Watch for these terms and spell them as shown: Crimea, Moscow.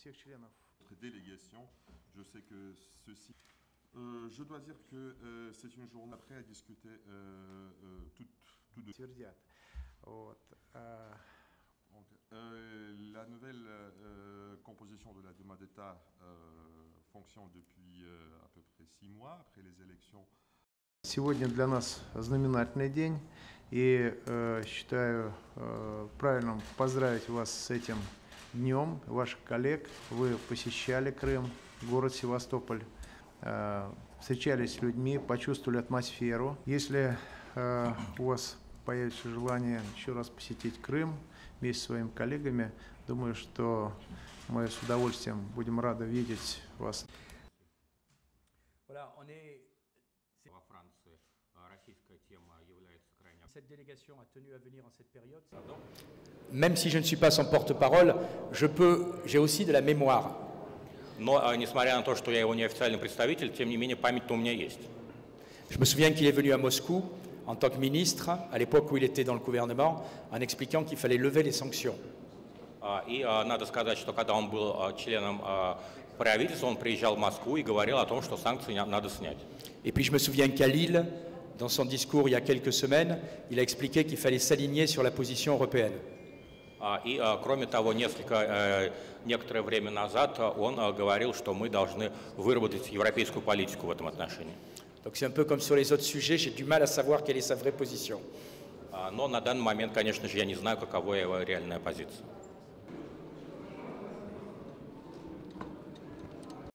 всех членов. Твердят. Вот. Donc, la nouvelle composition de la Douma d'État fonctionne depuis à peu près 6 mois après les élections. Сегодня для нас знаменательный день, и считаю правильным поздравить вас с этим днем, ваших коллег. Вы посещали Крым, город Севастополь, встречались с людьми, почувствовали атмосферу. Если у вас появится желание еще раз посетить Крым вместе с своими коллегами, думаю, что мы с удовольствием будем рады видеть вас. Во Франции российская тема является крайне... Cette délégation a tenu à venir en cette période. Même si je ne suis pas son porte-parole, j'ai aussi de la mémoire. Но, несмотря на то, что я его неофициальный представитель, тем не менее память-то у меня есть. Je me souviens qu'il est venu à Moscou en tant que ministre, à l'époque où il était dans le gouvernement, en expliquant qu'il fallait lever les sanctions. И надо сказать, что когда он был членом правительства, он приезжал в Москву и говорил о том, что санкции надо снять. Et puis je me souviens qu'à Lille, dans son discours il y a quelques semaines, il a expliqué qu'il fallait s'aligner sur la position européenne. И кроме того, некоторое время назад он говорил, что мы должны выработать европейскую политику в этом отношении. Donc c'est un peu comme sur les autres sujets, j'ai du mal à savoir quelle est sa vraie position. Но на данный момент, конечно же, я не знаю, какова его реальная позиция.